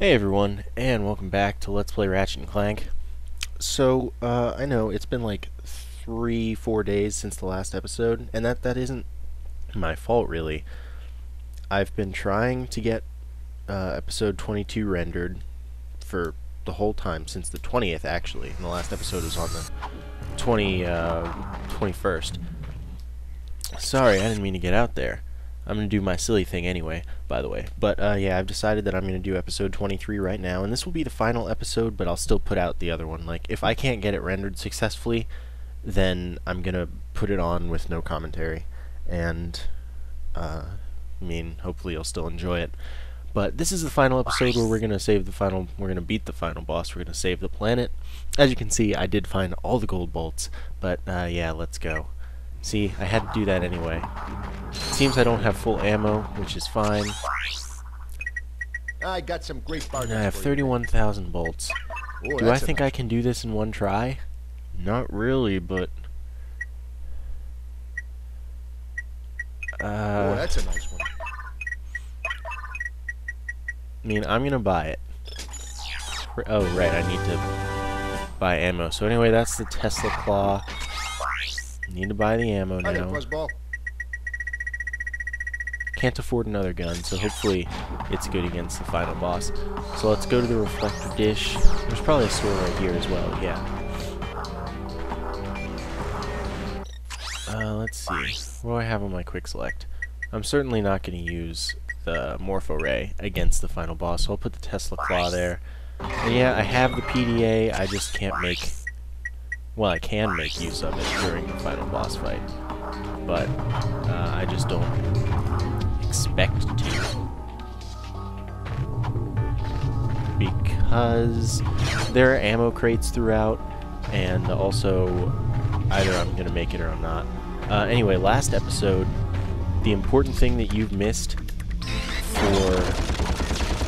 Hey everyone, and welcome back to Let's Play Ratchet & Clank. So, I know it's been like 3-4 days since the last episode, and that isn't my fault really. I've been trying to get episode 22 rendered for the whole time, since the 20th actually, and the last episode was on the 21st. Sorry, I didn't mean to get out there. I'm going to do my silly thing anyway, by the way. But, yeah, I've decided that I'm going to do episode 23 right now, and this will be the final episode, but I'll still put out the other one. Like, if I can't get it rendered successfully, then I'm going to put it on with no commentary. And, I mean, hopefully you'll still enjoy it. But this is the final episode where we're going to save the final... We're going to beat the final boss. We're going to save the planet. As you can see, I did find all the gold bolts, but, yeah, let's go. See, I had to do that anyway. It seems I don't have full ammo, which is fine. I got some great bargains. I have 31,000 bolts. Ooh, do I think I can do this in one try? Not really, but oh, that's a nice one. I mean, I'm gonna buy it. Oh, right, I need to buy ammo. So anyway, that's the Tesla Claw. Need to buy the ammo now. Can't afford another gun, so hopefully it's good against the final boss. So let's go to the reflector dish. There's probably a sword right here as well, yeah. Let's see. What do I have on my quick select? I'm certainly not going to use the Morpho Ray against the final boss, so I'll put the Tesla Claw there. And yeah, I have the PDA, I just can't make... Well, I can make use of it during the final boss fight, but I just don't expect to, because there are ammo crates throughout, and also either I'm going to make it or I'm not. Anyway, last episode, the important thing that you've missed for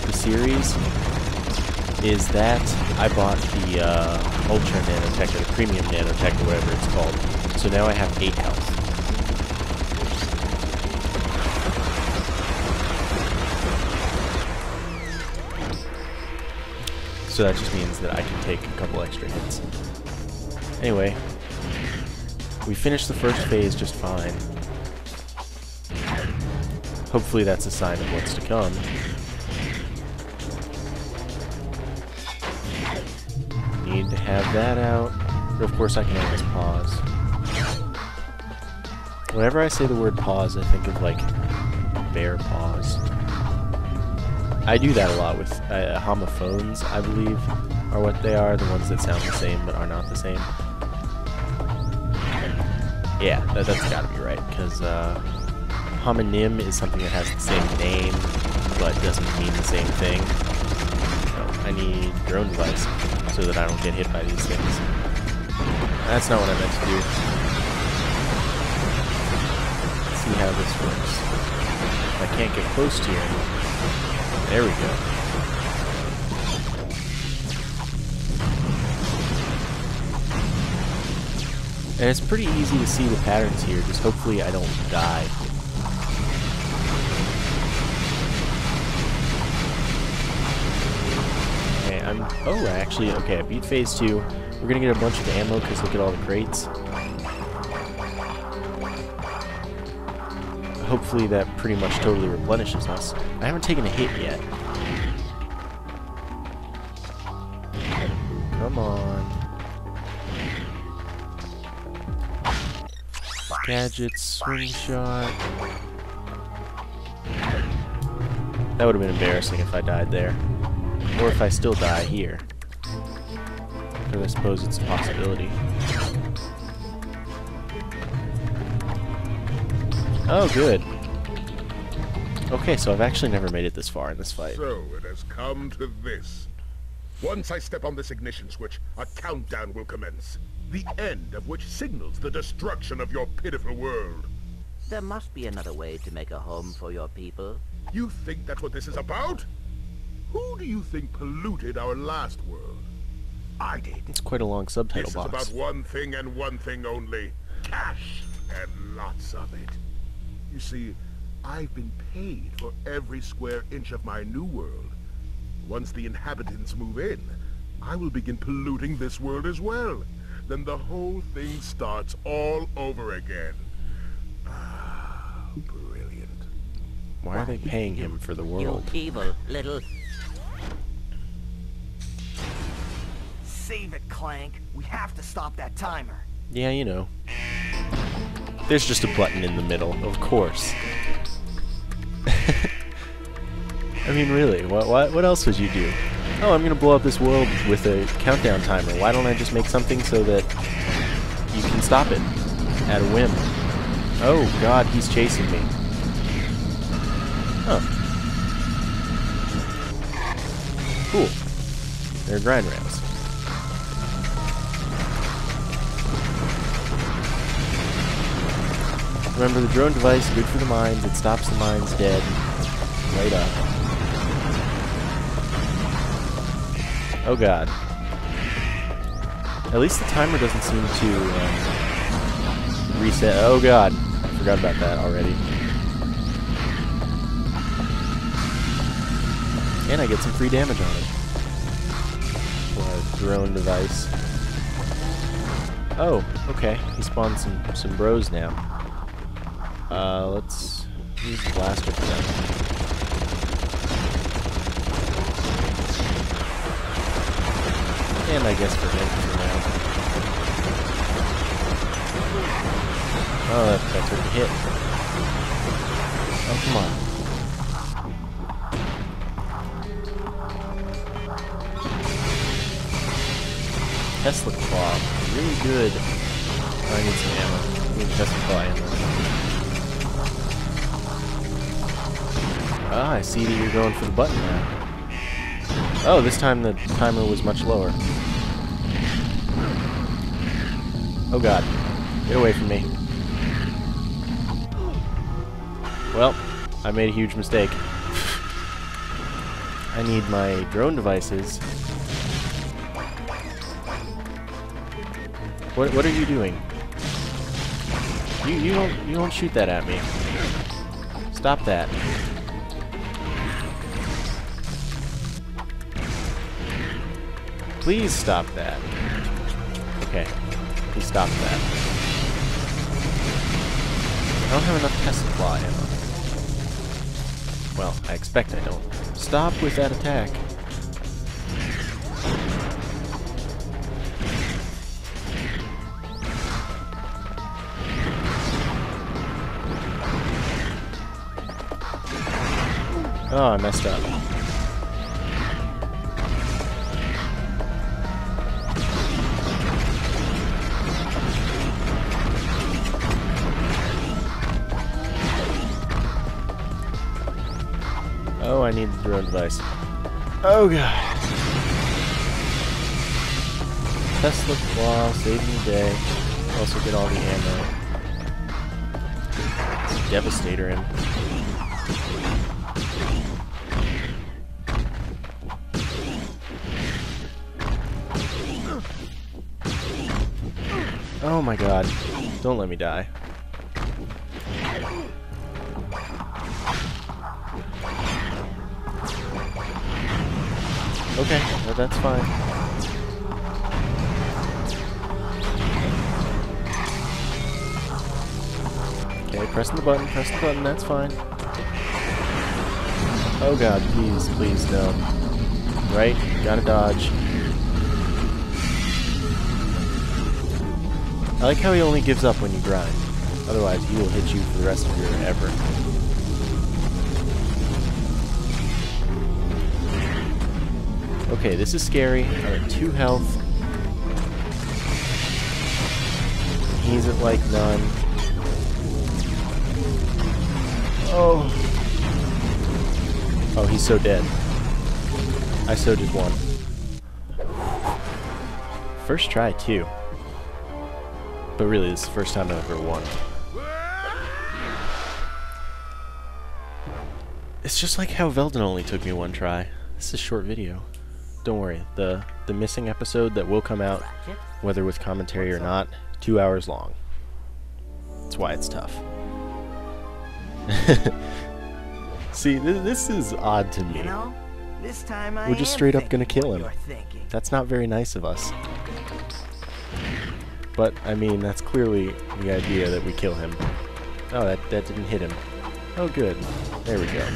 the series is that I bought the Ultra Nanotech, or the Premium Nanotech, or whatever it's called. So now I have 8 health. So that just means that I can take a couple extra hits. Anyway, we finished the first phase just fine. Hopefully that's a sign of what's to come. Need to have that out, but of course I can always pause. Whenever I say the word pause, I think of like bear paws. I do that a lot with homophones, I believe, are what they are, the ones that sound the same but are not the same. Yeah, that's gotta be right, because homonym is something that has the same name but doesn't mean the same thing. So I need your own device, so that I don't get hit by these things. That's not what I meant to do. Let's see how this works. If I can't get close to you. There we go. And it's pretty easy to see the patterns here, just hopefully I don't die. Oh, actually, okay, I beat phase 2. We're gonna get a bunch of ammo, because look at all the crates. Hopefully that pretty much totally replenishes us. I haven't taken a hit yet. Come on. Gadget, swing shot. That would have been embarrassing if I died there. Or if I still die here. But I suppose it's a possibility. Oh, good. Okay, so I've actually never made it this far in this fight. So it has come to this. Once I step on this ignition switch, a countdown will commence. The end of which signals the destruction of your pitiful world. There must be another way to make a home for your people. You think that's what this is about? Who do you think polluted our last world? I did. It's quite a long subtitle box. It's about one thing and one thing only. Cash. And lots of it. You see, I've been paid for every square inch of my new world. Once the inhabitants move in, I will begin polluting this world as well. Then the whole thing starts all over again. Ah, brilliant. Why are they paying him for the world? You evil little... Save it, Clank. We have to stop that timer. Yeah, you know. There's just a button in the middle, of course. I mean, really, what else would you do? Oh, I'm gonna blow up this world with a countdown timer. Why don't I just make something so that you can stop it at a whim? Oh God, he's chasing me. Huh. Cool. They're grind rails. Remember, the drone device, good for the mines. It stops the mines dead. Right up. Oh God. At least the timer doesn't seem to reset. Oh God. I forgot about that already. And I get some free damage on it. For a drone device. Oh, okay. He spawned some bros now. Let's use the blaster for that. And I guess for him for now. Oh, that's a hit. Oh, come on. Tesla Claw. Really good. Oh, I need some ammo. I need Tesla Claw ammo. Ah, I see that you're going for the button now. Oh, this time the timer was much lower. Oh God, get away from me. Well, I made a huge mistake. I need my drone devices. What are you doing? You don't shoot that at me. Stop that. Please stop that. Okay. He stopped that. I don't have enough Tesla Claw ammo. Well, I expect I don't. Stop with that attack. Oh, I messed up. Oh, I need the drone device. Oh God! Tesla Claw, saving the day. Also get all the ammo. It's a Devastator in. Oh my God! Don't let me die. Okay, well, that's fine. Okay, press the button, that's fine. Oh God, please, please, no. Right, gotta dodge. I like how he only gives up when you grind. Otherwise, he will hit you for the rest of your effort. Okay, this is scary. I'm at 2 health. He's at like none. Oh. Oh, he's so dead. I so did one. First try, too. But really, this is the first time I've ever won. It's just like how Veldin only took me 1 try. This is a short video. Don't worry, the missing episode that will come out, whether with commentary or not, 2 hours long. That's why it's tough. See, this is odd to me. You know, This time we're just straight up gonna kill him. That's not very nice of us. But, I mean, that's clearly the idea that we kill him. Oh, that didn't hit him. Oh, good. There we go.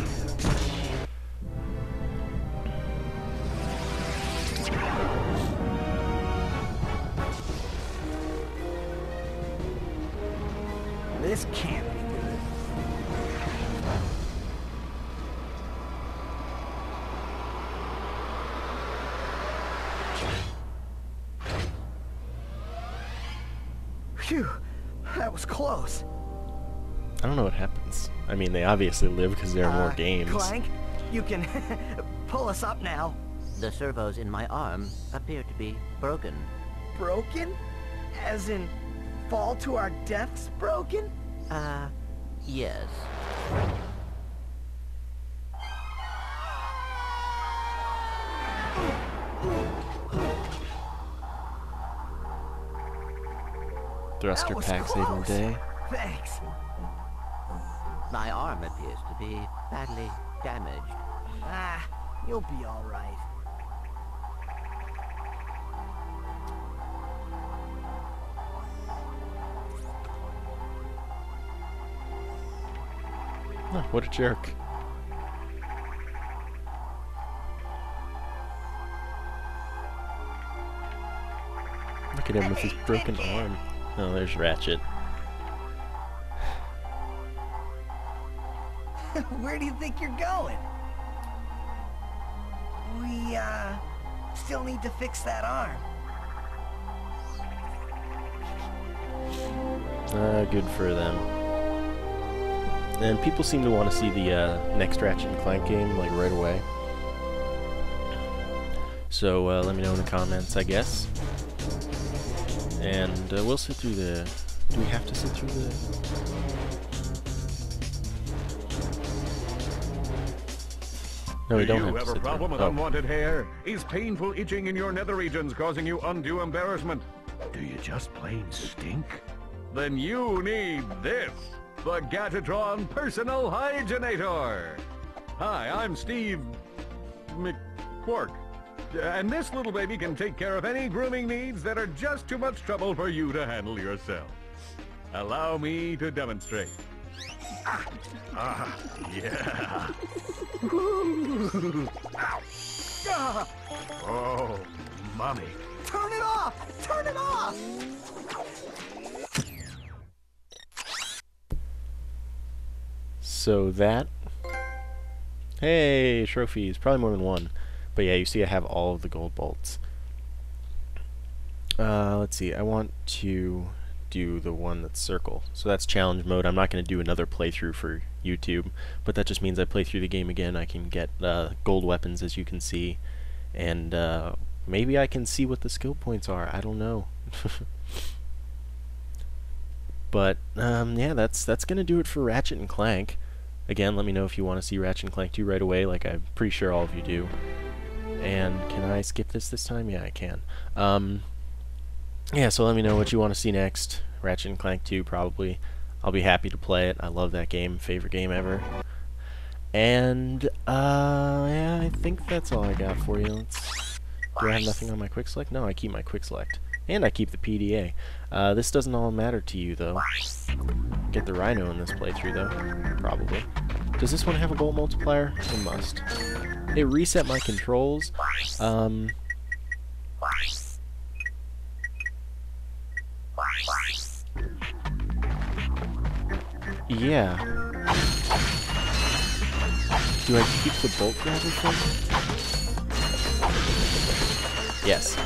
This can't be good. Phew, that was close. I don't know what happens. I mean, they obviously live because there are more games. Clank, you can pull us up now. The servos in my arm appear to be broken. Broken? As in fall to our deaths broken? Yes. Thruster pack saving the day. Thanks. My arm appears to be badly damaged. Ah, you'll be all right. Oh, what a jerk. Look at him with his broken arm. Oh, there's Ratchet. Where do you think you're going? We, still need to fix that arm. Good for them. And people seem to want to see the next Ratchet & Clank game, like, right away. So, let me know in the comments, I guess. And we'll sit through the... Do we have to sit through the... No, we don't have to sit through. Do you have a problem with unwanted hair? Is painful itching in your nether regions causing you undue embarrassment? Do you just plain stink? Then you need this. The Gadgetron Personal Hygienator. Hi, I'm Steve McQuark, and this little baby can take care of any grooming needs that are just too much trouble for you to handle yourself. Allow me to demonstrate. Yeah. Oh, mommy. Turn it off! Turn it off! So that, hey, trophies, probably more than one, but yeah, you see I have all of the gold bolts. Let's see, I want to do the one that's circle, so that's challenge mode. I'm not going to do another playthrough for YouTube, but that just means I play through the game again. I can get gold weapons, as you can see, and maybe I can see what the skill points are, I don't know. But yeah, that's going to do it for Ratchet & Clank. Again, let me know if you want to see Ratchet & Clank 2 right away, like I'm pretty sure all of you do. And can I skip this time? Yeah, I can. Yeah, so let me know what you want to see next. Ratchet & Clank 2, probably. I'll be happy to play it. I love that game. Favorite game ever. And, yeah, I think that's all I got for you. Do I have nothing on my quick select? No, I keep my quick select. And I keep the PDA. This doesn't all matter to you, though. Get the Rhino in this playthrough, though. Probably. Does this one have a bolt multiplier? It must. It reset my controls. Yeah. Do I keep the bolt grabber thing? Yes.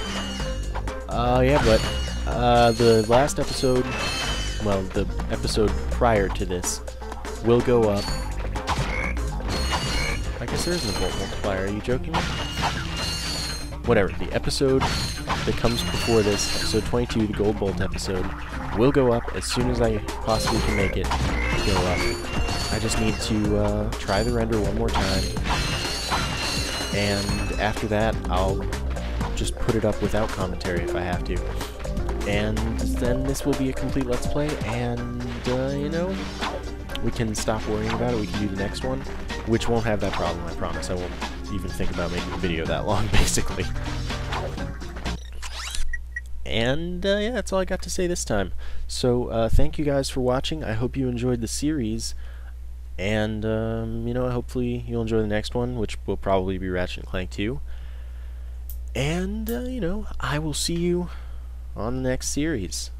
Yeah, but the last episode, well, the episode prior to this, will go up. I guess there isn't a bolt multiplier, are you joking? Whatever, the episode that comes before this, episode 22, the gold bolt episode, will go up as soon as I possibly can make it go up. I just need to try the render one more time, and after that, I'll just put it up without commentary if I have to. And then this will be a complete Let's Play, and, you know, we can stop worrying about it, we can do the next one, which won't have that problem, I promise. I won't even think about making a video that long, basically. And yeah, that's all I got to say this time. So thank you guys for watching. I hope you enjoyed the series. And, you know, hopefully you'll enjoy the next one, which will probably be Ratchet & Clank 2. And, you know, I will see you on the next series.